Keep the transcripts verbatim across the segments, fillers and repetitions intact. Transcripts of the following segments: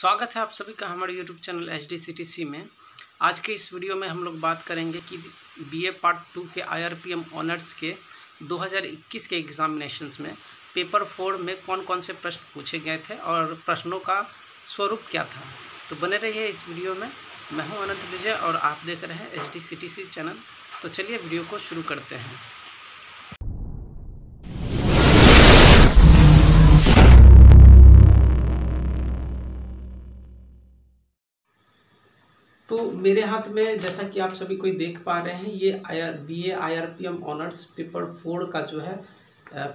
स्वागत है आप सभी का हमारे YouTube channel H D C T C में। आज के इस वीडियो में हम लोग बात करेंगे कि बी ए पार्ट टू के I R P M honours के दो हज़ार इक्कीस के एग्ज़ामिनेशंस में पेपर फोर में कौन कौन से प्रश्न पूछे गए थे और प्रश्नों का स्वरूप क्या था। तो बने रहिए इस वीडियो में। मैं हूं अनंत विजय और आप देख रहे हैं H D C T C channel. तो चलिए वीडियो को शुरू करते हैं। तो मेरे हाथ में जैसा कि आप सभी कोई देख पा रहे हैं, ये I R B A I R P M honours paper four का जो है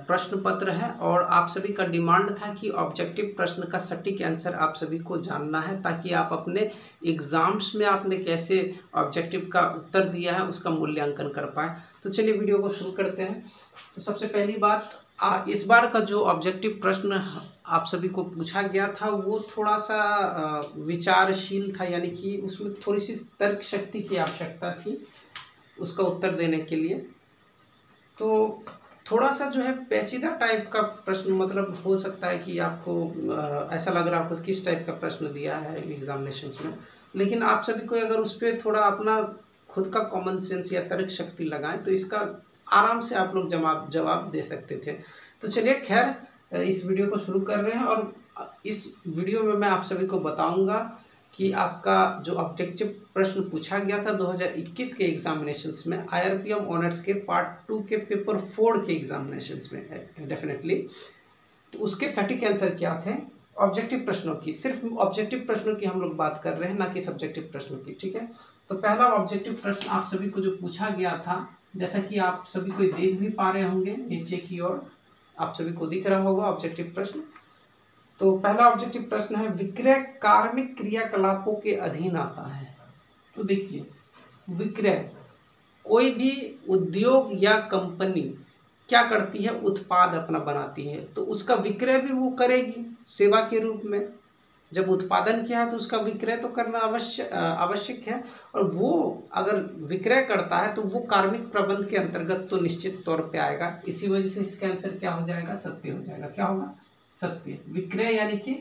प्रश्न पत्र है और आप सभी का डिमांड था कि ऑब्जेक्टिव प्रश्न का सटीक आंसर आप सभी को जानना है, ताकि आप अपने एग्ज़ाम्स में आपने कैसे ऑब्जेक्टिव का उत्तर दिया है उसका मूल्यांकन कर पाए। तो चलिए वीडियो को शुरू करते हैं। तो सबसे पहली बात, आ, इस बार का जो ऑब्जेक्टिव प्रश्न आप सभी को पूछा गया था वो थोड़ा सा विचारशील था, यानी कि उसमें थोड़ी सी तर्क शक्ति की आवश्यकता थी उसका उत्तर देने के लिए। तो थोड़ा सा जो है पेचीदा टाइप का प्रश्न, मतलब हो सकता है कि आपको ऐसा लग रहा है आपको किस टाइप का प्रश्न दिया है एग्जामिनेशन में, लेकिन आप सभी को अगर उस पर थोड़ा अपना खुद का कॉमन सेंस या तर्क शक्ति लगाएं तो इसका आराम से आप लोग जवाब जवाब दे सकते थे। तो चलिए खैर इस वीडियो को शुरू कर रहे हैं और इस वीडियो में मैं आप सभी को बताऊंगा कि आपका जो ऑब्जेक्टिव प्रश्न पूछा गया था दो हज़ार इक्कीस के एग्जामिनेशंस में I R P M honours के पार्ट टू के पेपर फोर के एग्जामिनेशंस में डेफिनेटली, तो उसके सटीक आंसर क्या थे ऑब्जेक्टिव प्रश्नों की। सिर्फ ऑब्जेक्टिव प्रश्नों की हम लोग बात कर रहे हैं, ना कि सब्जेक्टिव प्रश्नों की, ठीक है। तो पहला ऑब्जेक्टिव प्रश्न आप सभी को जो पूछा गया था, जैसा कि आप सभी को देख भी पा रहे होंगे नीचे की ओर आप सभी को दिख रहा होगा ऑब्जेक्टिव प्रश्न। तो पहला ऑब्जेक्टिव प्रश्न है, विक्रय कार्मिक क्रियाकलापों के अधीन आता है। तो देखिए, विक्रय कोई भी उद्योग या कंपनी क्या करती है, उत्पाद अपना बनाती है तो उसका विक्रय भी वो करेगी सेवा के रूप में। जब उत्पादन किया है तो उसका विक्रय तो करना अवश्य आवश्यक है, और वो अगर विक्रय करता है तो वो कार्मिक प्रबंध के अंतर्गत तो निश्चित तौर पे आएगा। इसी वजह से इसका आंसर क्या हो जाएगा, सत्य हो जाएगा। क्या होगा, सत्य। विक्रय यानी कि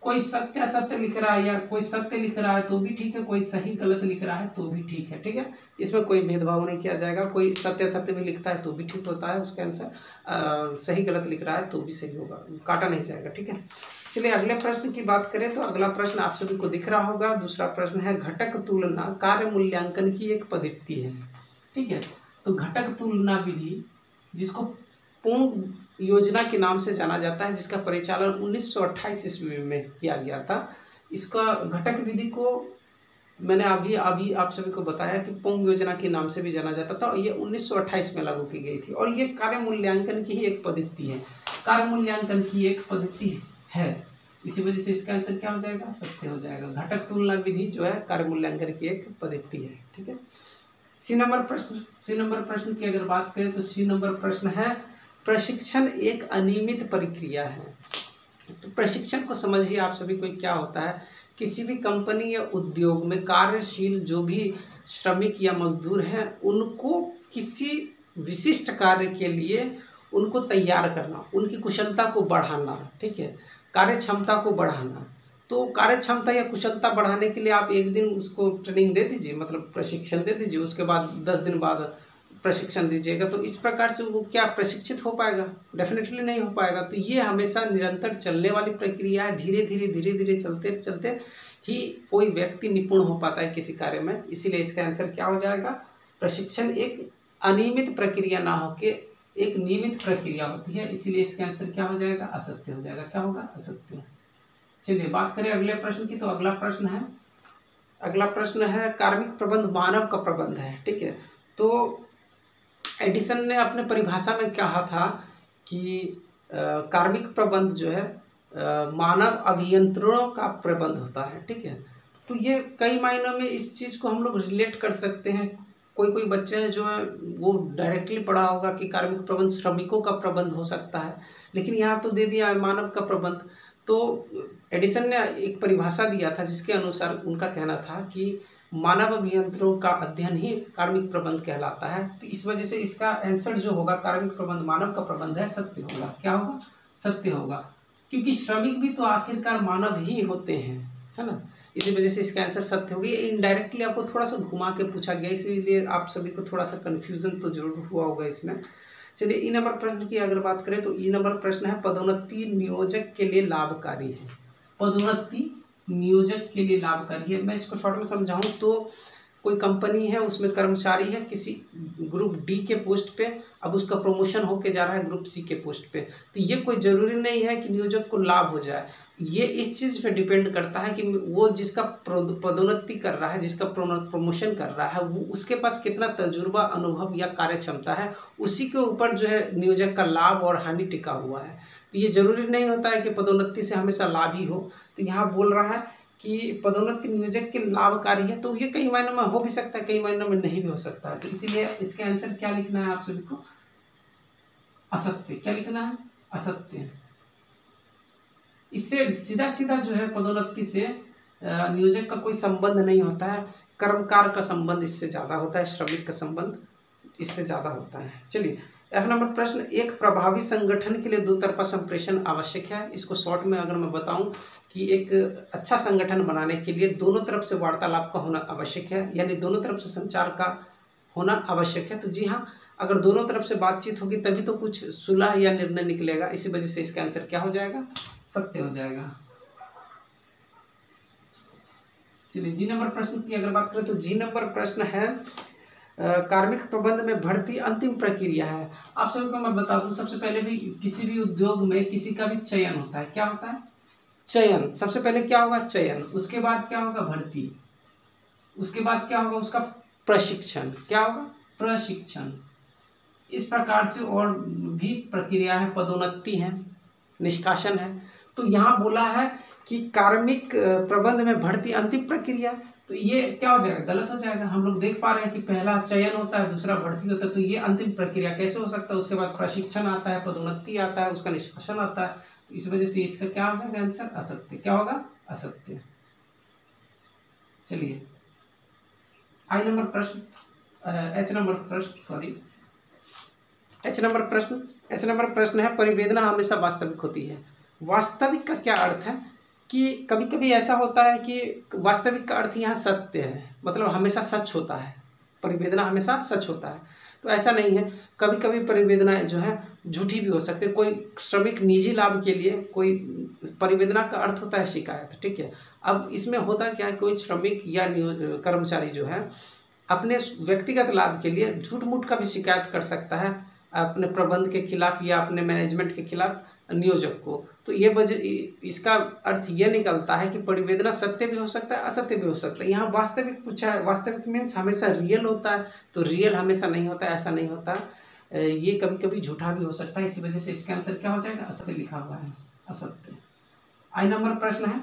कोई सत्य असत्य लिख रहा है, या कोई सत्य लिख रहा है तो भी ठीक है, कोई सही गलत लिख रहा है तो भी ठीक है, ठीक है, इसमें कोई भेदभाव नहीं किया जाएगा। कोई सत्य असत्य भी लिखता है तो भी ठीक होता है उसका आंसर, सही गलत लिख रहा है तो भी सही होगा, काटा नहीं जाएगा, ठीक है। चलिए अगले प्रश्न की बात करें तो अगला प्रश्न आप सभी को दिख रहा होगा। दूसरा प्रश्न है, घटक तुलना कार्य मूल्यांकन की एक पद्धति है, ठीक है। तो घटक तुलना विधि, जिसको पोंग योजना के नाम से जाना जाता है, जिसका परिचालन उन्नीस सौ अट्ठाईस ईस्वी में किया गया था, इसका घटक विधि को मैंने अभी अभी आप सभी को बताया कि पोंग योजना के नाम से भी जाना जाता था। ये उन्नीस सौ अट्ठाईस में लागू की गई थी और ये कार्य मूल्यांकन की ही एक पद्धति है, कार्य मूल्यांकन की एक पद्धति है है इसी वजह से इसका आंसर क्या हो जाएगा, सत्य हो जाएगा। घटक तुलना विधि जो है कार्य मूल्यांकन की एक पद्धति है, ठीक है। सी नंबर प्रश्न सी नंबर प्रश्न की अगर बात करें तो सी नंबर प्रश्न है, प्रशिक्षण एक अनियमित प्रक्रिया है। तो प्रशिक्षण को समझिए आप सभी को क्या होता है, किसी भी कंपनी या उद्योग में कार्यशील जो भी श्रमिक या मजदूर हैं उनको किसी विशिष्ट कार्य के लिए उनको तैयार करना, उनकी कुशलता को बढ़ाना, ठीक है, कार्य क्षमता को बढ़ाना। तो कार्य क्षमता या कुशलता बढ़ाने के लिए आप एक दिन उसको ट्रेनिंग दे दीजिए, मतलब प्रशिक्षण दे दीजिए, उसके बाद दस दिन बाद प्रशिक्षण दीजिएगा, तो इस प्रकार से वो क्या प्रशिक्षित हो पाएगा, डेफिनेटली नहीं हो पाएगा। तो ये हमेशा निरंतर चलने वाली प्रक्रिया है, धीरे धीरे धीरे धीरे चलते चलते ही कोई व्यक्ति निपुण हो पाता है किसी कार्य में। इसीलिए इसका आंसर क्या हो जाएगा, प्रशिक्षण एक अनियमित प्रक्रिया ना होके एक नियमित प्रक्रिया होती है, इसीलिए इसका आंसर क्या हो जाएगा, असत्य हो जाएगा। क्या होगा, असत्य। चलिए बात करें अगले प्रश्न की। तो अगला प्रश्न है अगला प्रश्न है कार्मिक प्रबंध मानव का प्रबंध है, ठीक है। तो एडिसन ने अपने परिभाषा में कहा था कि आ, कार्मिक प्रबंध जो है आ, मानव अभियंत्रणों का प्रबंध होता है, ठीक है। तो ये कई मायनों में इस चीज़ को हम लोग रिलेट कर सकते हैं। कोई कोई बच्चे हैं जो है वो डायरेक्टली पढ़ा होगा कि कार्मिक प्रबंध श्रमिकों का प्रबंध हो सकता है, लेकिन यहाँ तो दे दिया है मानव का प्रबंध। तो एडिसन ने एक परिभाषा दिया था जिसके अनुसार उनका कहना था कि मानव अभियंत्रों का अध्ययन ही कार्मिक प्रबंध कहलाता है। तो इस वजह से इसका आंसर जो होगा, कार्मिक प्रबंध मानव का प्रबंध है, सत्य होगा। क्या होगा, सत्य होगा, क्योंकि श्रमिक भी तो आखिरकार मानव ही होते हैं, है ना, इसी वजह से इसका आंसर सत्य होगी। इनडायरेक्टली आपको थोड़ा सा घुमा के पूछा गया, इसीलिए आप सभी को थोड़ा सा कन्फ्यूजन तो जरूर हुआ होगा इसमें। चलिए ई नंबर प्रश्न की अगर बात करें तो ई नंबर प्रश्न है पदोन्नति नियोजक के लिए लाभकारी है, पदोन्नति नियोजक के लिए लाभकारी है। मैं इसको शॉर्ट में समझाऊँ तो कोई कंपनी है, उसमें कर्मचारी है किसी ग्रुप डी के पोस्ट पे, अब उसका प्रमोशन होके जा रहा है ग्रुप सी के पोस्ट पे, तो ये कोई ज़रूरी नहीं है कि नियोजक को लाभ हो जाए। ये इस चीज़ पे डिपेंड करता है कि वो जिसका पदोन्नति कर रहा है, जिसका प्रमोशन कर रहा है, वो उसके पास कितना तजुर्बा, अनुभव या कार्य क्षमता है, उसी के ऊपर जो है नियोजक का लाभ और हानि टिका हुआ है। तो ये ज़रूरी नहीं होता है कि पदोन्नति से हमेशा लाभ ही हो। तो यहाँ बोल रहा है कि पदोन्नति नियोजक के लाभकारी है, तो ये कई मायनों में हो भी सकता है, कई मायनों में नहीं भी हो सकता है। तो इसीलिए इसके आंसर क्या लिखना है आप सभी को, असत्य। क्या लिखना है? असत्य। इससे सीधा सीधा जो है पदोन्नति से नियोजक का कोई संबंध नहीं होता है, कर्मकार का संबंध इससे ज़्यादा होता है, श्रमिक का संबंध इससे ज़्यादा होता है। चलिए एफ नंबर प्रश्न, एक प्रभावी संगठन के लिए दो तरफा संप्रेषण आवश्यक है। इसको शॉर्ट में अगर मैं बताऊं कि एक अच्छा संगठन बनाने के लिए दोनों तरफ से वार्तालाप का होना आवश्यक है, यानी दोनों तरफ से संचार का होना आवश्यक है। तो जी हाँ, अगर दोनों तरफ से बातचीत होगी तभी तो कुछ सुलह या निर्णय निकलेगा। इसी वजह से इसका आंसर क्या हो जाएगा? सत्य हो जाएगा। चलिए जी नंबर प्रश्न की अगर बात करें तो जी नंबर प्रश्न है कार्मिक प्रबंध में भर्ती अंतिम प्रक्रिया है। आप सभी को मैं बता दूं, सबसे पहले भी किसी भी उद्योग में किसी का भी चयन होता है। क्या होता है? चयन। सबसे पहले क्या होगा? चयन। उसके बाद क्या होगा? भर्ती। उसके बाद क्या होगा? उसका प्रशिक्षण। क्या होगा? प्रशिक्षण। इस प्रकार से और भी प्रक्रिया है, पदोन्नति है, निष्कासन है। तो यहाँ बोला है कि कार्मिक प्रबंध में भर्ती अंतिम प्रक्रिया, तो ये क्या हो जाएगा? गलत हो जाएगा। हम लोग देख पा रहे हैं कि पहला चयन होता है, दूसरा भर्ती होता है, तो ये अंतिम प्रक्रिया कैसे हो सकता है? उसके बाद प्रशिक्षण आता है, पदोन्नति आता है, उसका निष्कासन आता है। तो इस वजह से इसका क्या हो जाएगा आंसर? असत्य। क्या होगा? असत्य। चलिए आई नंबर प्रश्न एच नंबर प्रश्न सॉरी एच नंबर प्रश्न एच नंबर प्रश्न है परिवेदना हमेशा वास्तविक होती है। वास्तविक का क्या अर्थ है? कि कभी कभी ऐसा होता है कि वास्तविक का अर्थ यहाँ सत्य है, मतलब हमेशा सच होता है, परिवेदना हमेशा सच होता है। तो ऐसा नहीं है, कभी कभी परिवेदना जो है झूठी भी हो सकती है। कोई श्रमिक निजी लाभ के लिए कोई परिवेदना का अर्थ होता है शिकायत, ठीक है। अब इसमें होता क्या है, कोई श्रमिक या कर्मचारी जो है अपने व्यक्तिगत लाभ के लिए झूठ मूठ का भी शिकायत कर सकता है अपने प्रबंध के खिलाफ या अपने मैनेजमेंट के खिलाफ नियोजक को। तो ये वजह इसका अर्थ ये निकलता है कि परिवेदना सत्य भी हो सकता है, असत्य भी हो सकता है। यहाँ वास्तविक पूछा है, वास्तविक मीन्स हमेशा रियल होता है, तो रियल हमेशा नहीं होता है, ऐसा नहीं होता है, ये कभी कभी झूठा भी हो सकता है। इसी वजह से इसका आंसर क्या हो जाएगा? असत्य लिखा हुआ है, असत्य। आई नंबर प्रश्न है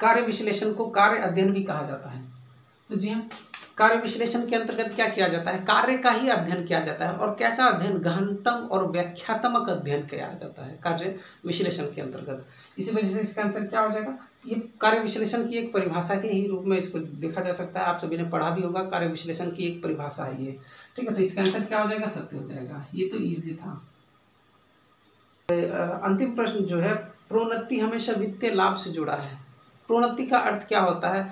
कार्य विश्लेषण को कार्य अध्ययन भी कहा जाता है। तो जी हाँ, कार्य विश्लेषण के अंतर्गत क्या किया जाता है? कार्य का ही अध्ययन किया जाता है। और कैसा अध्ययन? गहनतम और व्याख्यात्मक अध्ययन किया जाता है कार्य विश्लेषण के अंतर्गत। इसी वजह से इसका आंसर क्या हो जाएगा? ये कार्य विश्लेषण की एक परिभाषा के ही रूप में इसको देखा जा सकता है। आप सभी ने पढ़ा भी होगा, कार्य विश्लेषण की एक परिभाषा है ये, ठीक है। तो इसका आंसर क्या हो जाएगा? सत्य हो जाएगा। ये तो ईजी था। अंतिम प्रश्न जो है प्रोन्नति हमेशा वित्तीय लाभ से जुड़ा है। प्रोन्नति का अर्थ क्या होता है?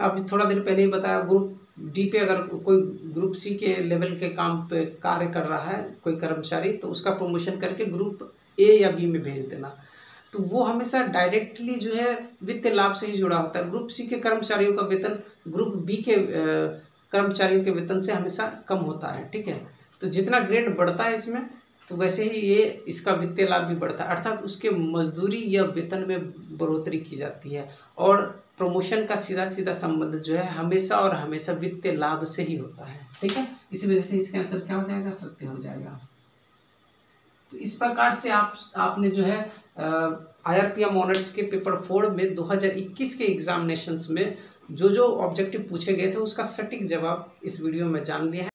अभी थोड़ा देर पहले ही बताया, ग्रुप डी पे अगर कोई ग्रुप सी के लेवल के काम पे कार्य कर रहा है कोई कर्मचारी, तो उसका प्रमोशन करके ग्रुप ए या बी में भेज देना, तो वो हमेशा डायरेक्टली जो है वित्तीय लाभ से ही जुड़ा होता है। ग्रुप सी के कर्मचारियों का वेतन ग्रुप बी के कर्मचारियों के वेतन से हमेशा कम होता है, ठीक है। तो जितना ग्रेड बढ़ता है इसमें, तो वैसे ही ये इसका वित्तीय लाभ भी बढ़ता है, अर्थात उसके मजदूरी या वेतन में बढ़ोतरी की जाती है। और प्रमोशन का सीधा सीधा संबंध जो है हमेशा और हमेशा वित्तीय लाभ से ही होता है, ठीक है। इसी वजह से इसका आंसर क्या हो जाएगा? सत्य हो जाएगा। तो इस प्रकार से आप आपने जो है I R P M honours के पेपर फोर में दो हज़ार इक्कीस के एग्जामिनेशंस में जो जो ऑब्जेक्टिव पूछे गए थे उसका सटीक जवाब इस वीडियो में जान लिया है।